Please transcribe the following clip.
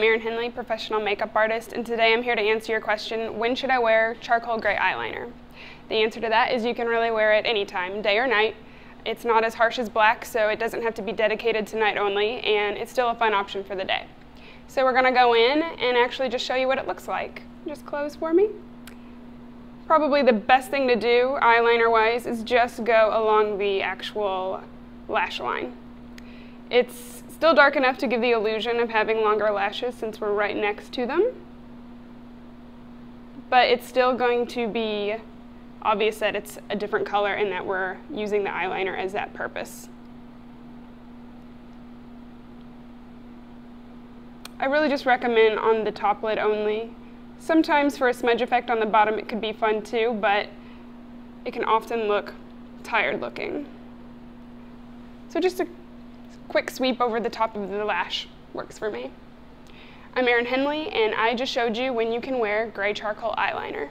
I'm Erin Hendley, professional makeup artist, and today I'm here to answer your question, when should I wear charcoal gray eyeliner? The answer to that is you can really wear it anytime, day or night. It's not as harsh as black, so it doesn't have to be dedicated to night only, and it's still a fun option for the day. So we're gonna go in and actually just show you what it looks like. Just close for me. Probably the best thing to do, eyeliner-wise, is just go along the actual lash line. It's still dark enough to give the illusion of having longer lashes since we're right next to them, but it's still going to be obvious that it's a different color and that we're using the eyeliner as that purpose. I really just recommend on the top lid only. Sometimes for a smudge effect on the bottom it could be fun too, but it can often look tired looking. So just a quick sweep over the top of the lash works for me. I'm Erin Hendley, and I just showed you when you can wear gray charcoal eyeliner.